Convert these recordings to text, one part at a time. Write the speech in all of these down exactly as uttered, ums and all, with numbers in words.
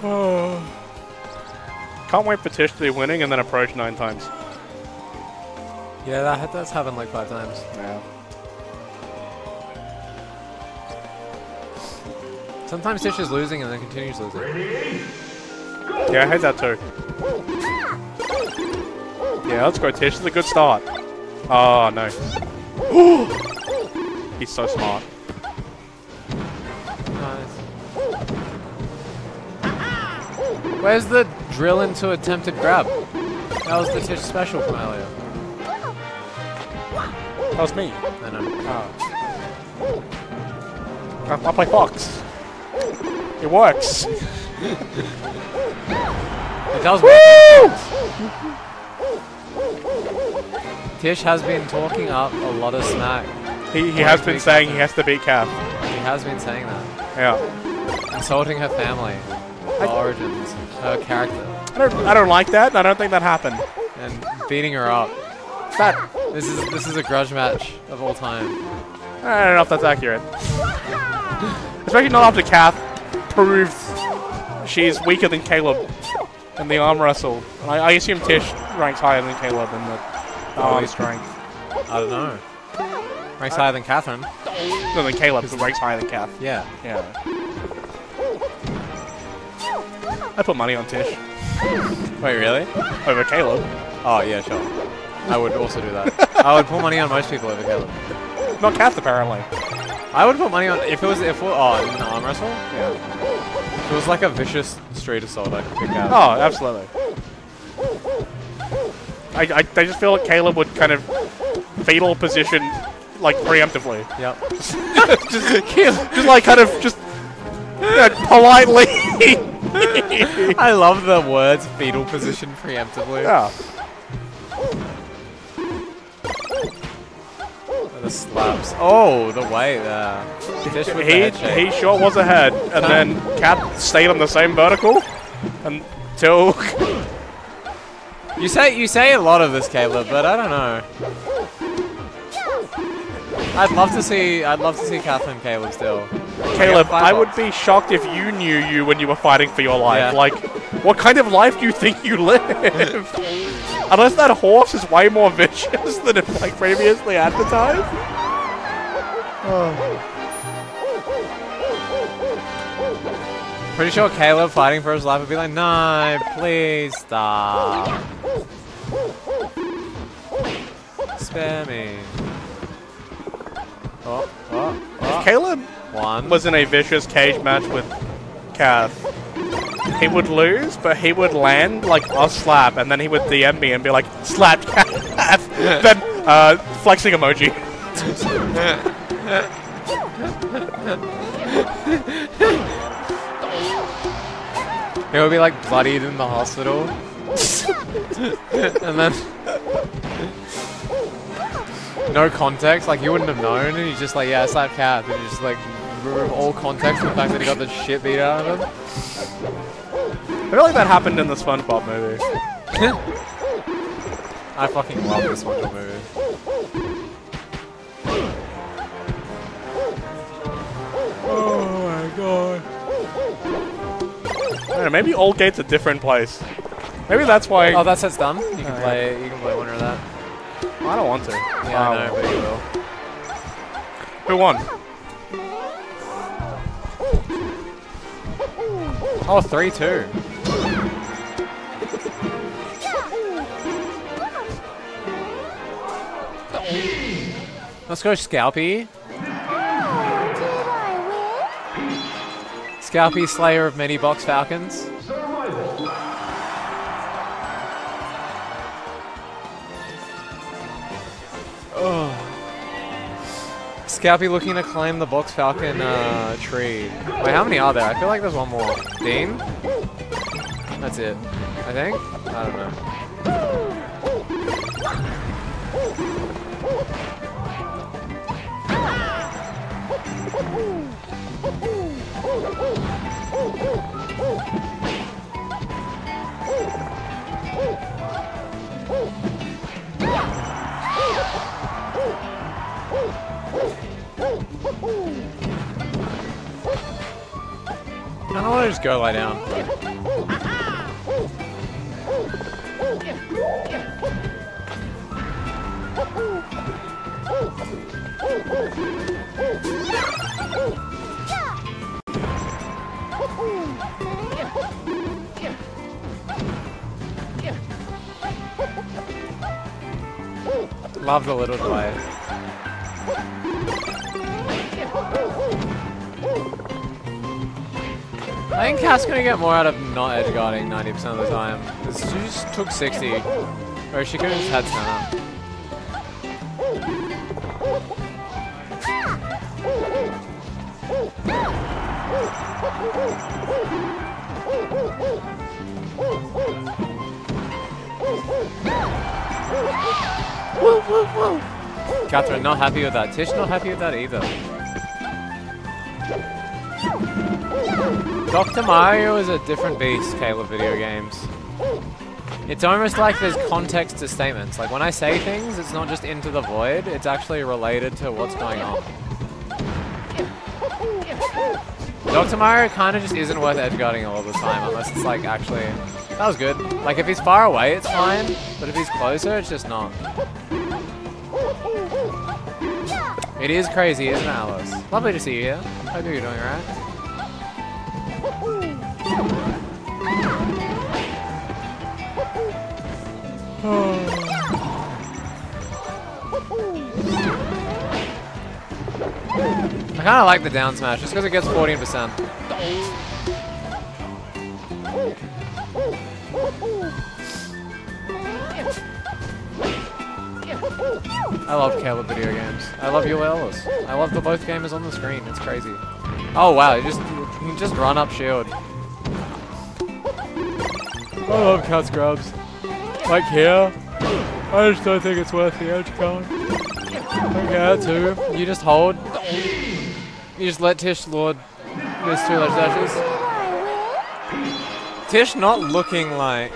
Can't wait for Tish to be winning and then approach nine times. Yeah, that, that's happened like five times. Yeah. Sometimes Tish is losing and then continues losing. Yeah, I hate that too. Yeah, let's go, Tish. This is a good start. Oh, no. He's so smart. Nice. Where's the drill into attempted grab? That was the Tish special from earlier. That was me. I know. Oh. I, I play Fox. It works. It does work. Tish has been talking up a lot of smack. He, he has been saying he has to beat Kath. He has been saying that. Yeah. Insulting her family, her origins, her character. I don't, I don't like that, and I don't think that happened. And beating her up. That. This is this is a grudge match of all time. I don't know if that's accurate. Especially not after Kath proved she's weaker than Caleb in the arm wrestle. And I, I assume Tish ranks higher than Caleb in the arm strength. I don't know. Ranks uh, higher than Katherine. No, than Caleb, but ranks higher than Kath. Yeah. Yeah. I put money on Tish. Wait, really? Over Caleb. Oh, yeah, sure. I would also do that. I would put money on most people over Caleb. Not Kath, apparently. I would put money on if it was if it, oh an arm wrestle. Yeah. If it was like a vicious street assault, I could pick out. Oh, absolutely. I, I I just feel like Caleb would kind of fetal position like preemptively. Yep. just, just like kind of just uh, politely. I love the words fetal position preemptively. Yeah. The slaps. Oh, the way there. Tish with he the he sure was ahead, and then Kath stayed on the same vertical until. You say you say a lot of this, Caleb, but I don't know. I'd love to see I'd love to see Kath and Caleb still. Caleb, I, I would be shocked if you knew you when you were fighting for your life. Yeah. Like, what kind of life do you think you live? Unless that horse is way more vicious than it like previously advertised. Oh. Pretty sure Caleb fighting for his life would be like, no, please stop. Spare me. Oh, oh, oh. If Caleb One. was in a vicious cage match with Kath, he would lose, but he would land like a slap, and then he would D M me and be like, slapped Kath, then uh, flexing emoji. He would be like bloodied in the hospital. And then no context, like you wouldn't have known, and he's just like, yeah, slapped Kath, and he's just like remove all context from the fact that he got the shit beat out of him. I feel like that happened in the SpongeBob movie. I fucking love the SpongeBob movie. Oh my god. I don't know, maybe Old Gate's a different place. Maybe that's why. Oh, that set's done? You can oh, play yeah. you can play one or that. I don't want to. Yeah, um, I know, but you will. Who won? Oh, three two. Let's go, Scalpy. Scalpy, slayer of many box falcons. Oh. Scalpy looking to climb the box falcon uh, tree. Wait, how many are there? I feel like there's one more. Dean? That's it. I think? I don't know. You know, I'll just go lie down. Love the little delay. I think Cass gonna get more out of not edge guarding ninety percent of the time. Because she just took sixty. Or she could have just had Santa. Woo, woo, woo. Katherine not happy with that. Tish not happy with that either. Doctor Mario is a different beast, Caleb, video games. It's almost like there's context to statements. Like when I say things, it's not just into the void, it's actually related to what's going on. Doctor Mario kind of just isn't worth edgeguarding all the time unless it's like actually... That was good. Like if he's far away, it's fine, but if he's closer, it's just not. It is crazy, isn't it, Alice? Lovely to see you here. Hope you're doing alright. I kind of like the down smash just because it gets fourteen percent. I love Caleb video games. I love you, Alice. I love the both gamers on the screen. It's crazy. Oh wow, you just you just run up shield. I love cat scrubs. Like here, I just don't think it's worth the edge guard. Okay, too. You just hold. You just let Tishlord miss two large dashes. Tish not looking like.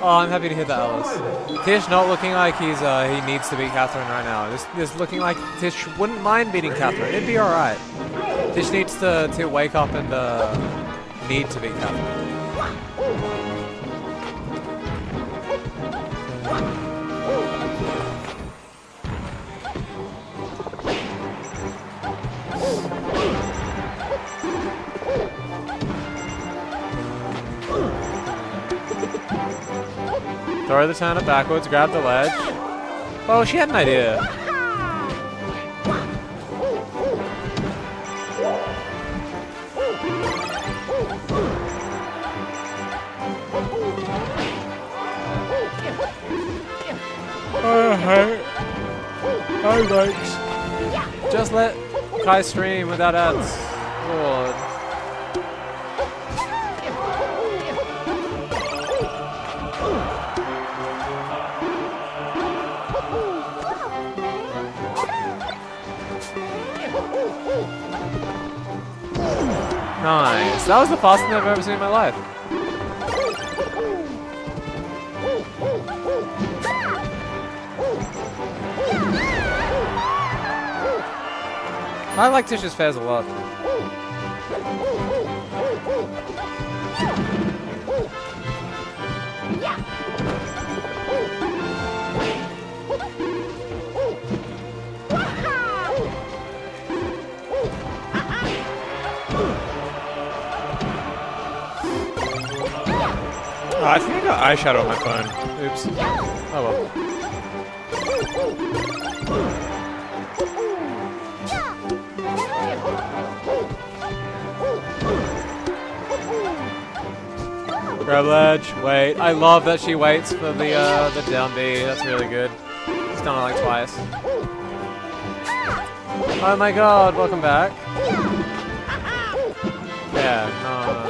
Oh, I'm happy to hear that, Alice. Tish not looking like he's uh, he needs to beat Katherine right now. Just, just looking like Tish wouldn't mind beating Katherine. It'd be all right. Tish needs to to wake up and uh, need to beat Katherine. Throw the turnip backwards, grab the ledge. Oh, she had an idea. I hate. I like. Just let Kai stream without ads. Lord. Nice. That was the fastest thing I've ever seen in my life. I like Tish's fares a lot. Oh, I think I got eyeshadow on my phone. Oops. Oh well. Grab ledge, wait. I love that she waits for the uh, the down B. That's really good. She's done it like twice. Oh my god, welcome back. Yeah, no.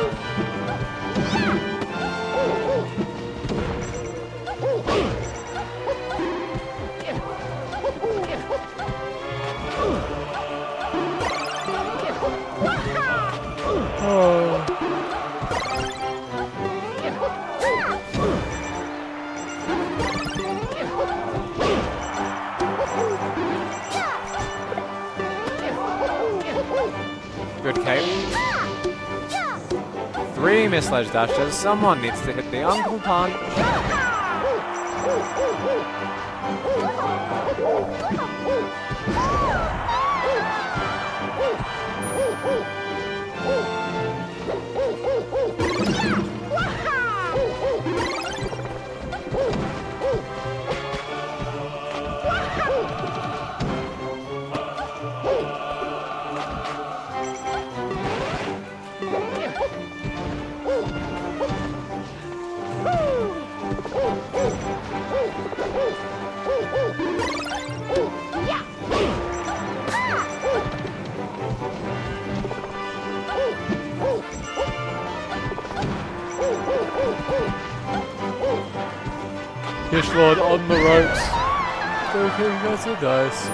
Good cape. Three misled dashes. Someone needs to hit the Uncle Punch. Tishlord on the ropes. Don't think that's a dice.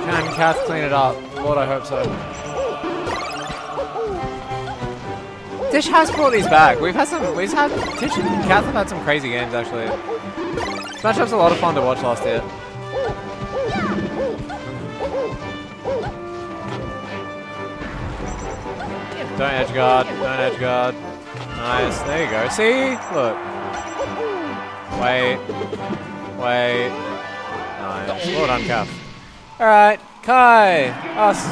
Can Kath clean it up? Lord, I hope so. Tish has brought these back. We've had some. We've had Tish and Kath have had some crazy games actually. Smash Up's a lot of fun to watch last year. Don't edge guard, don't edge guard. Nice, there you go. See? Look. Wait. Wait. Nice. Well done, Kath. Alright, Kai! Us.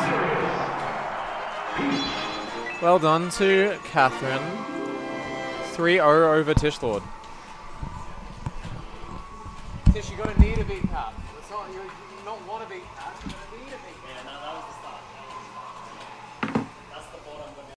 Well done to Katherine. three oh over Tishlord. Tish, you're going to need a beat Kath. It's not, you don't want to beat Kath, you're going to need a beat Kath.